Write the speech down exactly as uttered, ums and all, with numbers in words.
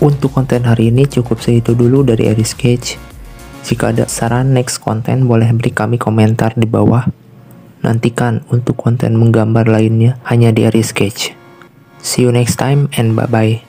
Untuk konten hari ini cukup segitu dulu dari Eri Sketch. Jika ada saran next konten boleh beri kami komentar di bawah. Nantikan untuk konten menggambar lainnya hanya di Eri Sketch. See you next time and bye bye.